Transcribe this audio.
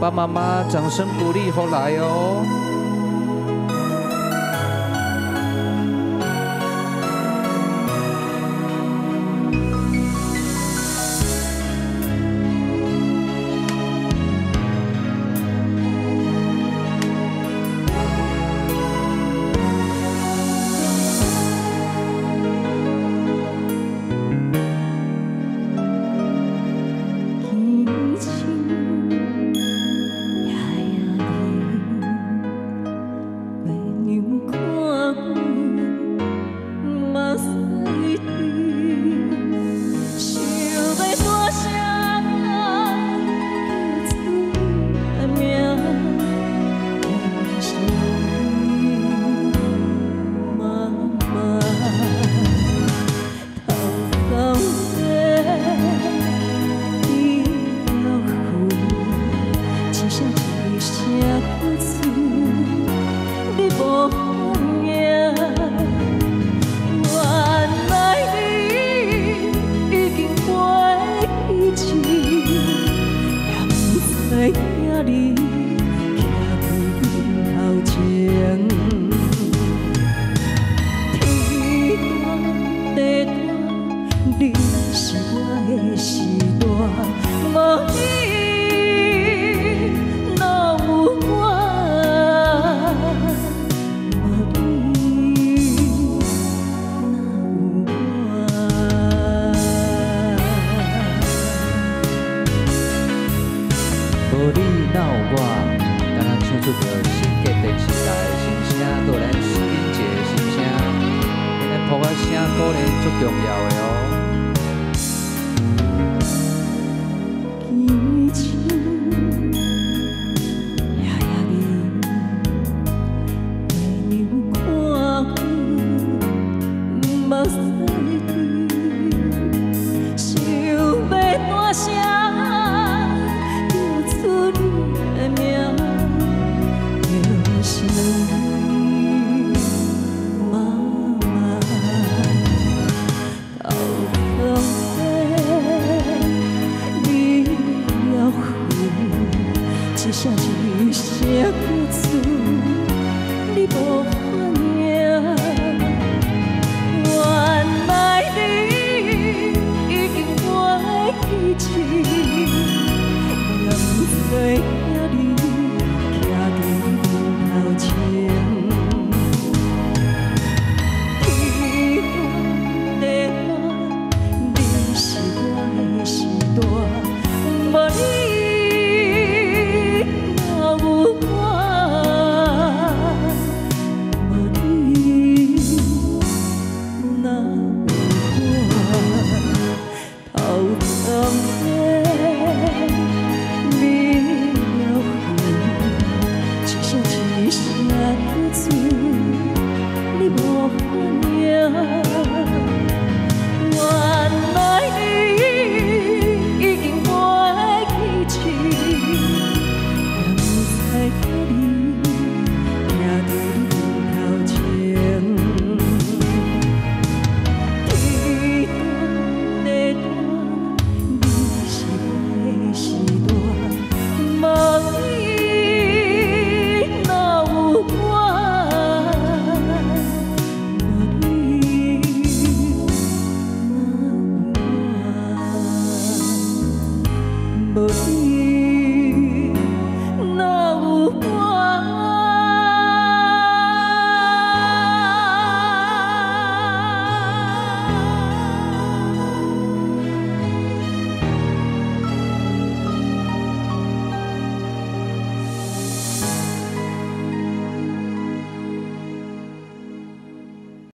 爸妈妈掌声鼓励后来哦。